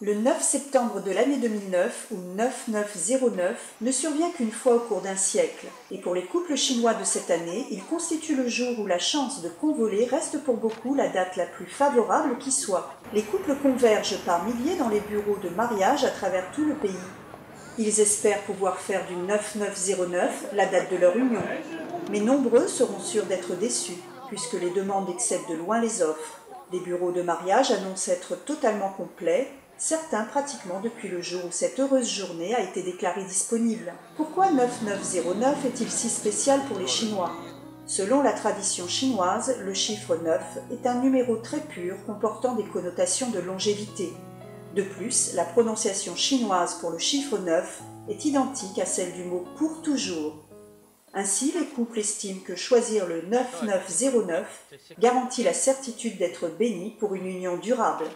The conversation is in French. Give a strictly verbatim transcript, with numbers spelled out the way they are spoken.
Le neuf septembre de l'année deux mille neuf, ou neuf neuf zéro neuf, ne survient qu'une fois au cours d'un siècle. Et pour les couples chinois de cette année, il constitue le jour où la chance de convoler reste pour beaucoup la date la plus favorable qui soit. Les couples convergent par milliers dans les bureaux de mariage à travers tout le pays. Ils espèrent pouvoir faire du neuf neuf zéro neuf la date de leur union. Mais nombreux seront sûrs d'être déçus, puisque les demandes excèdent de loin les offres. Les bureaux de mariage annoncent être totalement complets, certains pratiquement depuis le jour où cette heureuse journée a été déclarée disponible. Pourquoi neuf neuf zéro neuf est-il si spécial pour les Chinois? Selon la tradition chinoise, le chiffre neuf est un numéro très pur comportant des connotations de longévité. De plus, la prononciation chinoise pour le chiffre neuf est identique à celle du mot « pour toujours ». Ainsi, les couples estiment que choisir le neuf neuf zéro neuf garantit la certitude d'être béni pour une union durable.